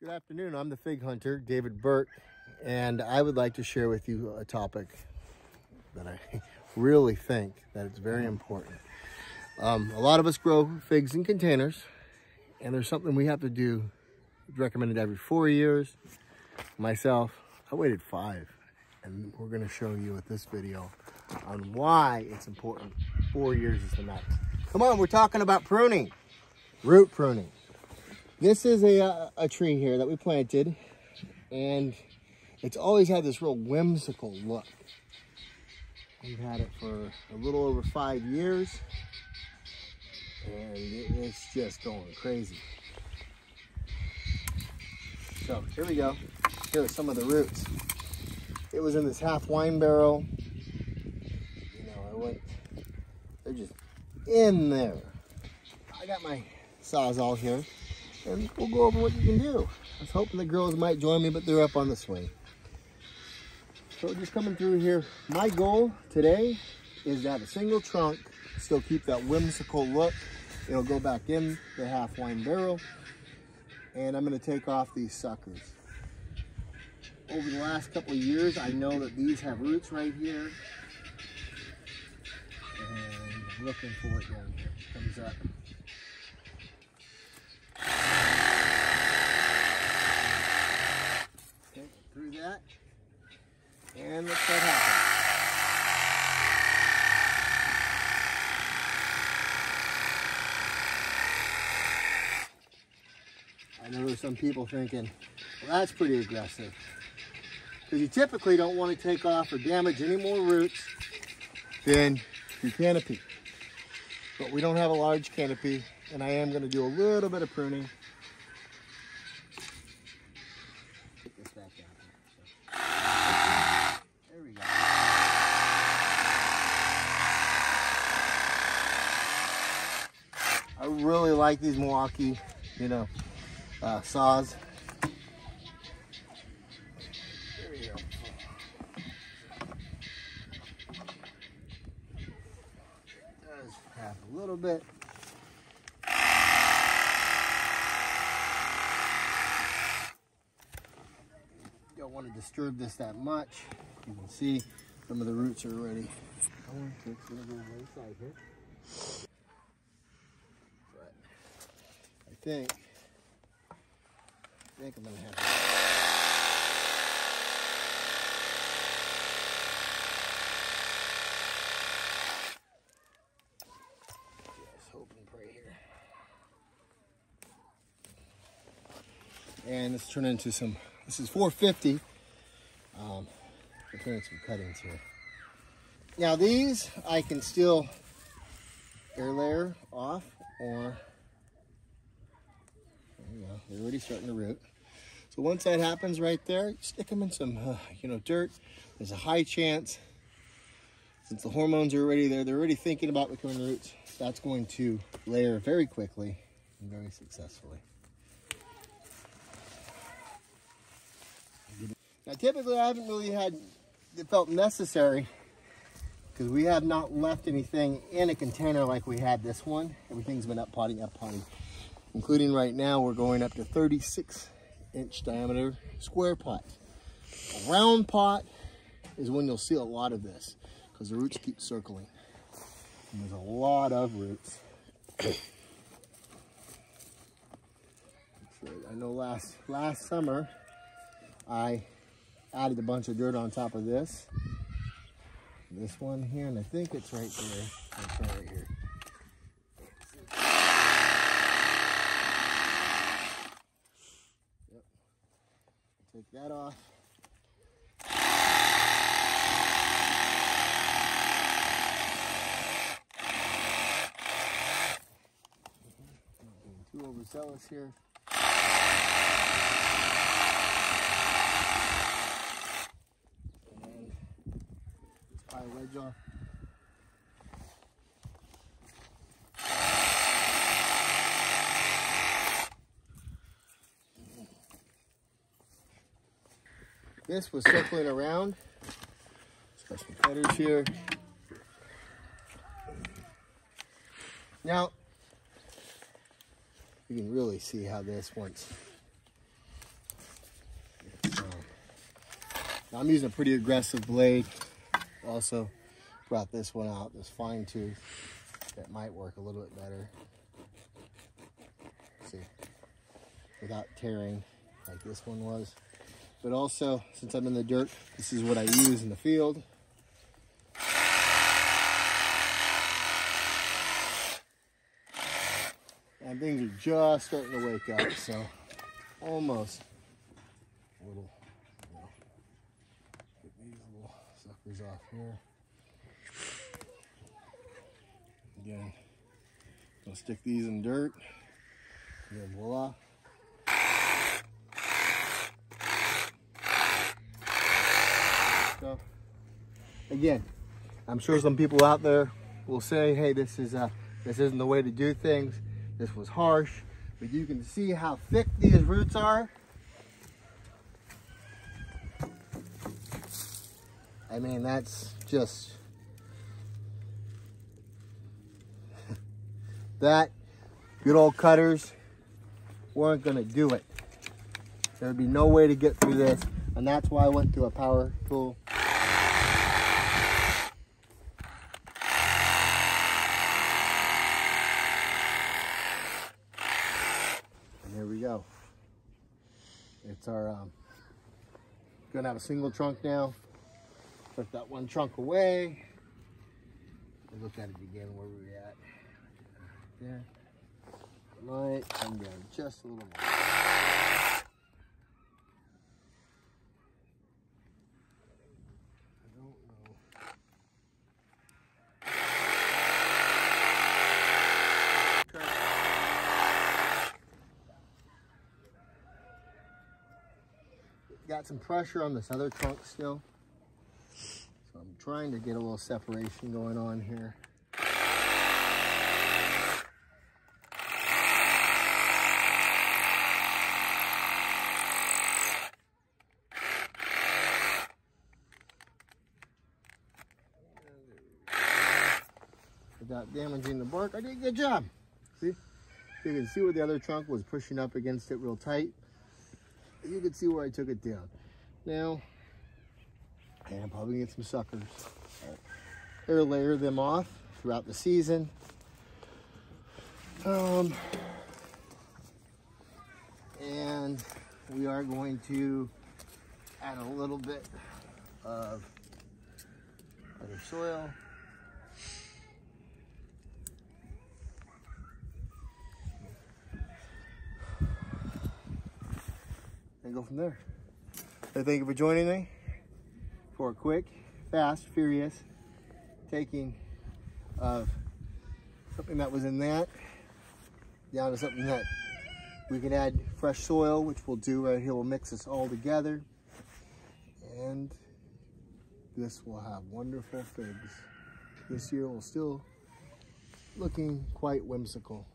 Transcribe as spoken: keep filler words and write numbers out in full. Good afternoon, I'm the Fig Hunter, David Burke, and I would like to share with you a topic that I really think that it's very important. Um, a lot of us grow figs in containers, and there's something we have to do. It's recommended every four years. Myself, I waited five, and we're going to show you with this video on why it's important. Four years is the max. Come on, we're talking about pruning, root pruning. This is a, a, a tree here that we planted, and it's always had this real whimsical look. We've had it for a little over five years, and it, it's just going crazy. So here we go. Here are some of the roots. It was in this half wine barrel. You know, I went, they're just in there. I got my Sawzall here. And we'll go over what you can do. I was hoping the girls might join me, but they're up on the swing. So just coming through here. My goal today is to have a single trunk, still keep that whimsical look. It'll go back in the half wine barrel. And I'm gonna take off these suckers. Over the last couple of years, I know that these have roots right here. And I'm looking for it down here, it comes up. That and let's let that happen. I know there's some people thinking, well, that's pretty aggressive, because you typically don't want to take off or damage any more roots than your canopy, but we don't have a large canopy, and I am going to do a little bit of pruning. Put this back down. I really like these Milwaukee, you know, uh, saws. There we go. Does have a little bit. Don't want to disturb this that much. You can see some of the roots are already. I want to take some of them on the side here. I think, I think I'm going to have to. Just hope and pray here. And let's turn into some, this is four fifty. Um, we're turning some cuttings here. Now these I can still air layer off, or you know, they're already starting to root. So once that happens right there, stick them in some, uh, you know, dirt. There's a high chance, since the hormones are already there, they're already thinking about becoming roots. That's going to layer very quickly and very successfully. Now, typically, I haven't really had it felt necessary, because we have not left anything in a container like we had this one. Everything's been up potting, up potting. Including right now, we're going up to thirty-six inch diameter square pots. A round pot is when you'll see a lot of this, because the roots keep circling. And there's a lot of roots. I know last, last summer, I added a bunch of dirt on top of this. This one here, and I think it's right there. It's right here. Take that off. Two overzealous here. And let's pry a wedge off. This was circling around. Let's got some cutters here. Now, you can really see how this once Now I'm using a pretty aggressive blade. Also brought this one out, this fine tooth. That might work a little bit better. Let's see, without tearing like this one was. But also, since I'm in the dirt, this is what I use in the field. And things are just starting to wake up, so almost a little, you know, get these little suckers off here. Again, gonna stick these in dirt, and then voila. So, again, I'm sure some people out there will say, "Hey, this is uh, this isn't the way to do things. This was harsh," but you can see how thick these roots are. I mean, that's just, that good old cutters weren't gonna do it. There'd be no way to get through this, and that's why I went to a power tool. It's our, um, gonna have a single trunk now. Took that one trunk away. We'll look at it again, where we're at. There. Might come down just a little more. I don't know. Okay. Got some pressure on this other trunk still. So I'm trying to get a little separation going on here. Without damaging the bark, I did a good job. See? You can see where the other trunk was pushing up against it real tight. You can see where I took it down. Now, and I'm probably gonna get some suckers. Or layer them off throughout the season. Um, and we are going to add a little bit of other soil. And go from there. So thank you for joining me for a quick, fast, furious taking of something that was in that down to something that we can add fresh soil, which we'll do right here. We'll mix this all together, and this will have wonderful figs. This year will still looking quite whimsical.